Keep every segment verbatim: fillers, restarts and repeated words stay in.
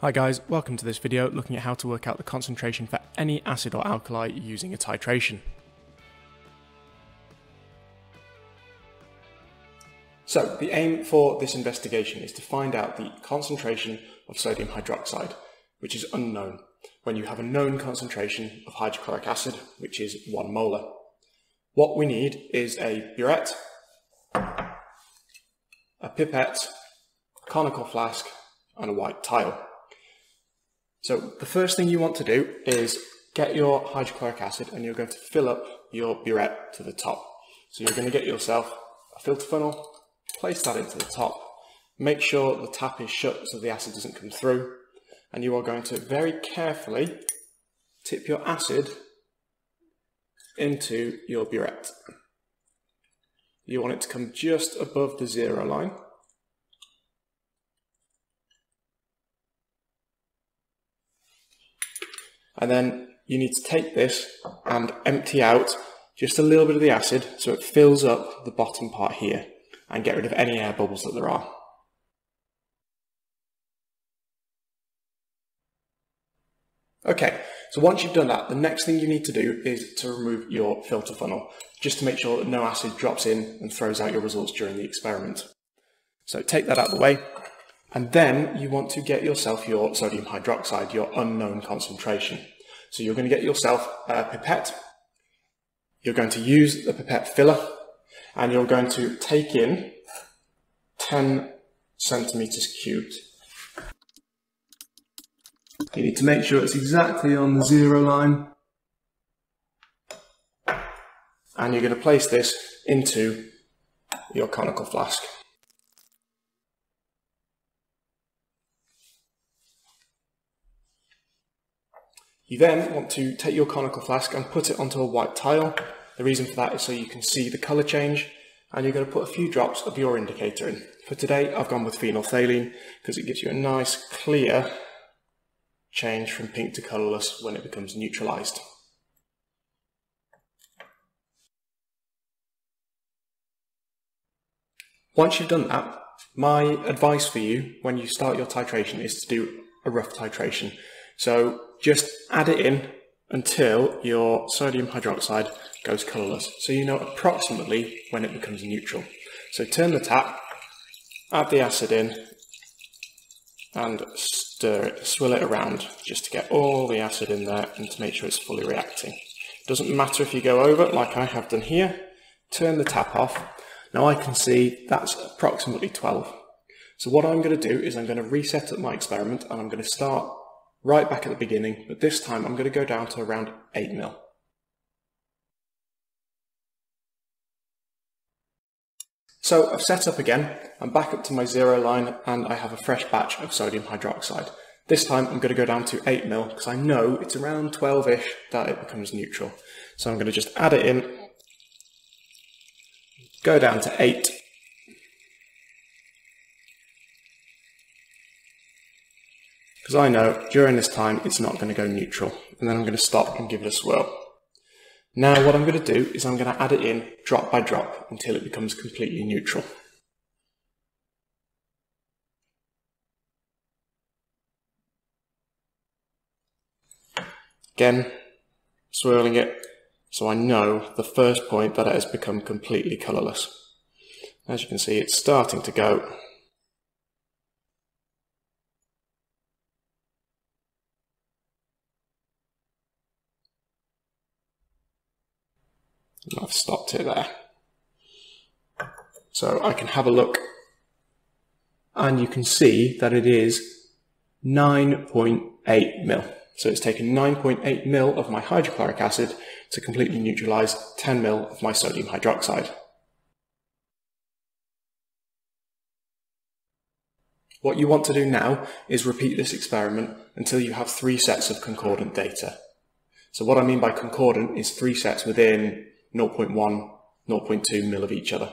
Hi guys, welcome to this video looking at how to work out the concentration for any acid or alkali using a titration. So the aim for this investigation is to find out the concentration of sodium hydroxide, which is unknown, when you have a known concentration of hydrochloric acid, which is one molar. What we need is a burette, a pipette, conical flask and a white tile. So the first thing you want to do is get your hydrochloric acid and you're going to fill up your burette to the top. So you're going to get yourself a filter funnel, place that into the top, make sure the tap is shut so the acid doesn't come through, and you are going to very carefully tip your acid into your burette. You want it to come just above the zero line. And then you need to take this and empty out just a little bit of the acid so it fills up the bottom part here and get rid of any air bubbles that there are. Okay, so once you've done that, the next thing you need to do is to remove your filter funnel, just to make sure that no acid drops in and throws out your results during the experiment. So take that out of the way. And then you want to get yourself your sodium hydroxide, your unknown concentration. So you're going to get yourself a pipette. You're going to use the pipette filler and you're going to take in ten centimeters cubed. You need to make sure it's exactly on the zero line. And you're going to place this into your conical flask. You then want to take your conical flask and put it onto a white tile. The reason for that is so you can see the colour change, and you're going to put a few drops of your indicator in. For today I've gone with phenolphthalein because it gives you a nice clear change from pink to colourless when it becomes neutralised. Once you've done that, my advice for you when you start your titration is to do a rough titration. So just add it in until your sodium hydroxide goes colourless, so you know approximately when it becomes neutral. So turn the tap, add the acid in, and stir it, swill it around, just to get all the acid in there and to make sure it's fully reacting. It doesn't matter if you go over, like I have done here. Turn the tap off. Now I can see that's approximately twelve. So what I'm going to do is I'm going to reset up my experiment and I'm going to start right back at the beginning, but this time I'm going to go down to around eight mil. So I've set up again, I'm back up to my zero line and I have a fresh batch of sodium hydroxide. This time I'm going to go down to eight mil because I know it's around twelve-ish that it becomes neutral. So I'm going to just add it in, go down to eight. Because I know during this time it's not going to go neutral, and then I'm going to stop and give it a swirl. Now what I'm going to do is I'm going to add it in drop by drop until it becomes completely neutral. Again, swirling it so I know the first point that it has become completely colourless. As you can see, it's starting to go. I've stopped it there. So I can have a look and you can see that it is nine point eight mil. So it's taken nine point eight mil of my hydrochloric acid to completely neutralize ten mil of my sodium hydroxide. What you want to do now is repeat this experiment until you have three sets of concordant data. So what I mean by concordant is three sets within zero point one, zero point two mil of each other.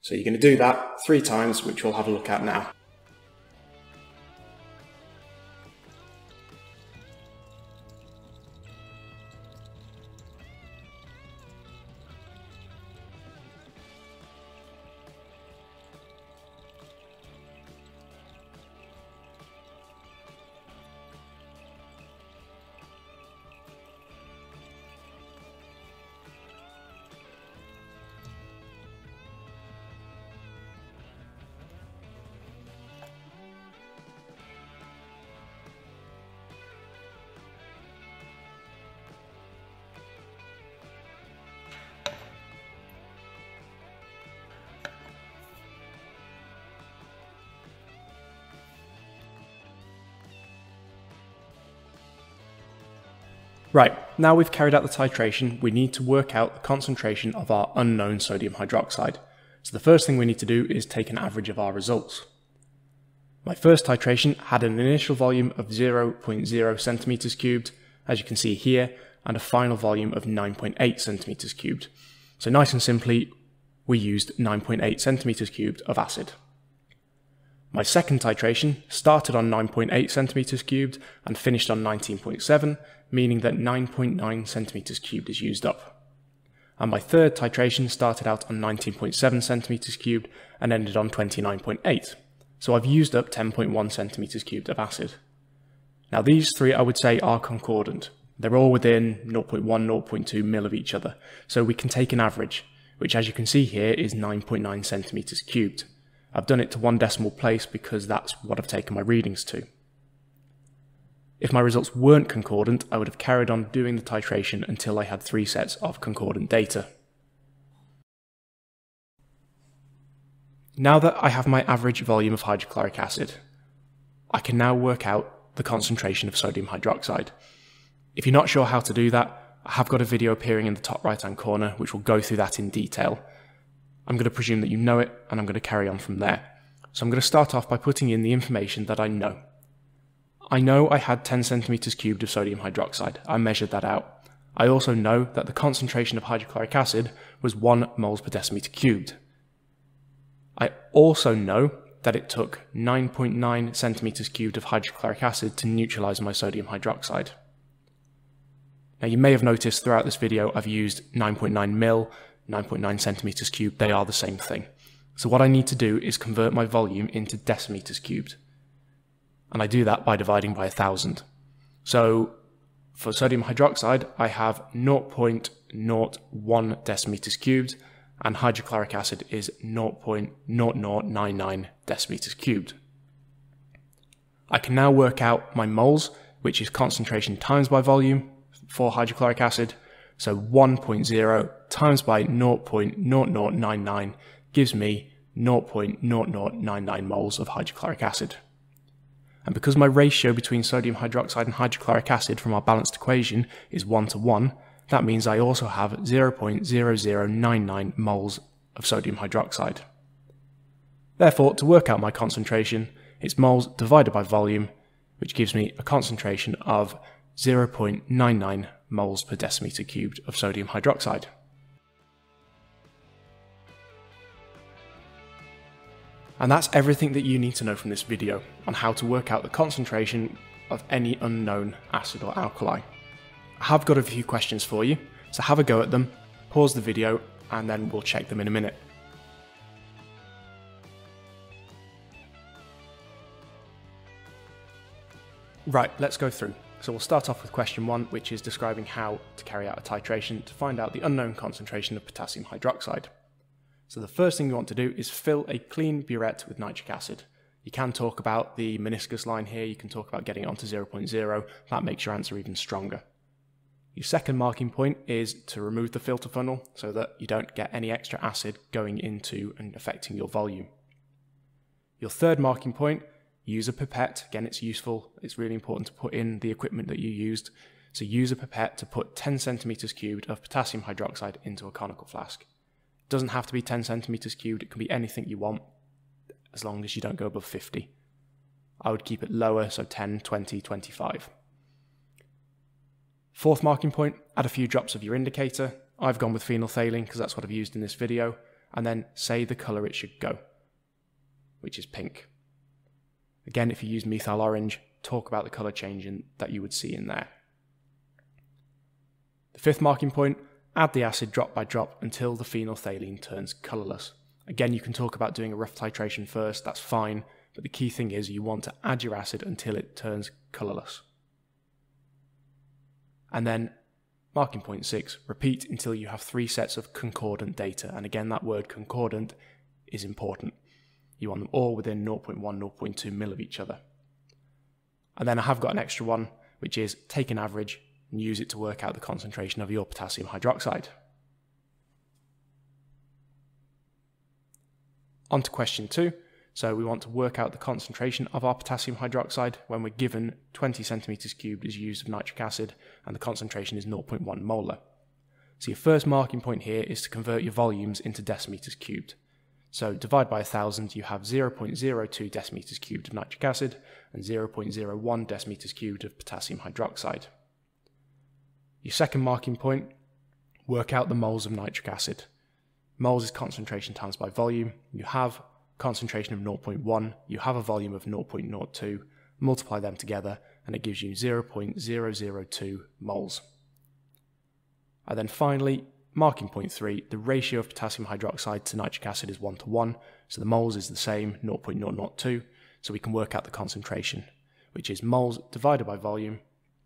So you're going to do that three times, which we'll have a look at now. Right, now we've carried out the titration, we need to work out the concentration of our unknown sodium hydroxide. So the first thing we need to do is take an average of our results. My first titration had an initial volume of zero point zero centimeters cubed, as you can see here, and a final volume of nine point eight centimeters cubed. So nice and simply, we used nine point eight centimeters cubed of acid. My second titration started on nine point eight centimeters cubed and finished on nineteen point seven, meaning that nine point nine centimeters cubed is used up. And my third titration started out on nineteen point seven centimeters cubed and ended on twenty-nine point eight. So I've used up ten point one centimeters cubed of acid. Now these three I would say are concordant. They're all within zero point one, zero point two mil of each other. So we can take an average, which as you can see here is nine point nine centimeters cubed. I've done it to one decimal place because that's what I've taken my readings to. If my results weren't concordant, I would have carried on doing the titration until I had three sets of concordant data. Now that I have my average volume of hydrochloric acid, I can now work out the concentration of sodium hydroxide. If you're not sure how to do that, I have got a video appearing in the top right hand corner which will go through that in detail. I'm going to presume that you know it and I'm going to carry on from there. So I'm going to start off by putting in the information that I know. I know I had ten centimeters cubed of sodium hydroxide. I measured that out. I also know that the concentration of hydrochloric acid was one moles per decimeter cubed. I also know that it took nine point nine centimeters cubed of hydrochloric acid to neutralize my sodium hydroxide. Now you may have noticed throughout this video I've used nine point nine mil, nine point nine centimeters cubed, they are the same thing. So what I need to do is convert my volume into decimeters cubed. And I do that by dividing by a thousand. So for sodium hydroxide, I have zero point zero one decimeters cubed, and hydrochloric acid is zero point zero zero nine nine decimeters cubed. I can now work out my moles, which is concentration times by volume for hydrochloric acid. So one point zero times by zero point zero zero nine nine gives me zero point zero zero nine nine moles of hydrochloric acid. And because my ratio between sodium hydroxide and hydrochloric acid from our balanced equation is one to one, that means I also have zero point zero zero nine nine moles of sodium hydroxide. Therefore, to work out my concentration, it's moles divided by volume, which gives me a concentration of zero point nine nine moles per decimeter cubed of sodium hydroxide. And that's everything that you need to know from this video on how to work out the concentration of any unknown acid or alkali. I have got a few questions for you, so have a go at them, pause the video, and then we'll check them in a minute. Right, let's go through. So we'll start off with question one, which is describing how to carry out a titration to find out the unknown concentration of potassium hydroxide. So the first thing you want to do is fill a clean burette with nitric acid. You can talk about the meniscus line here, you can talk about getting it onto zero point zero, that makes your answer even stronger. Your second marking point is to remove the filter funnel so that you don't get any extra acid going into and affecting your volume. Your third marking point, use a pipette. Again, it's useful, it's really important to put in the equipment that you used. So use a pipette to put ten centimeters cubed of potassium hydroxide into a conical flask. Doesn't have to be ten centimeters cubed, it can be anything you want, as long as you don't go above fifty. I would keep it lower, so ten, twenty, twenty-five. Fourth marking point, add a few drops of your indicator. I've gone with phenolphthalein because that's what I've used in this video, and then say the colour it should go, which is pink. Again, if you use methyl orange, talk about the colour change in, that you would see in there. The fifth marking point, add the acid drop by drop until the phenolphthalein turns colourless. Again, you can talk about doing a rough titration first, that's fine, but the key thing is you want to add your acid until it turns colourless. And then, marking point six, repeat until you have three sets of concordant data, and again that word concordant is important. You want them all within zero point one, zero point two mil of each other. And then I have got an extra one, which is take an average, and use it to work out the concentration of your potassium hydroxide. On to question two. So we want to work out the concentration of our potassium hydroxide when we're given twenty centimeters cubed is used of nitric acid, and the concentration is zero point one molar. So your first marking point here is to convert your volumes into decimeters cubed. So divide by one thousand, you have zero point zero two decimeters cubed of nitric acid and zero point zero one decimeters cubed of potassium hydroxide. Your second marking point, work out the moles of nitric acid. Moles is concentration times by volume. You have concentration of zero point one, you have a volume of zero point zero two, multiply them together and it gives you zero point zero zero two moles. And then finally, marking point three, the ratio of potassium hydroxide to nitric acid is one to one, so the moles is the same, zero point zero zero two, so we can work out the concentration, which is moles divided by volume,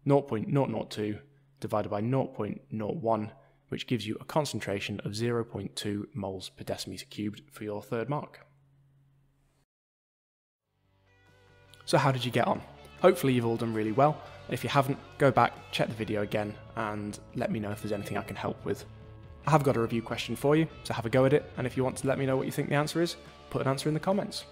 zero point zero zero two divided by zero point zero one, which gives you a concentration of zero point two moles per decimeter cubed for your third mark. So how did you get on? Hopefully you've all done really well. If you haven't, go back, check the video again, and let me know if there's anything I can help with. I have got a review question for you, so have a go at it, and if you want to let me know what you think the answer is, put an answer in the comments.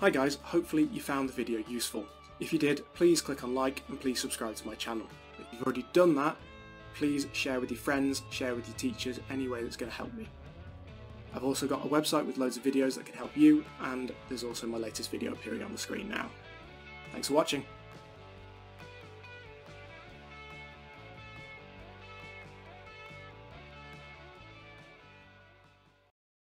Hi guys, hopefully you found the video useful. If you did, please click on like and please subscribe to my channel. If you've already done that, please share with your friends, share with your teachers, any way that's going to help me. I've also got a website with loads of videos that can help you, and there's also my latest video appearing on the screen now. Thanks for watching.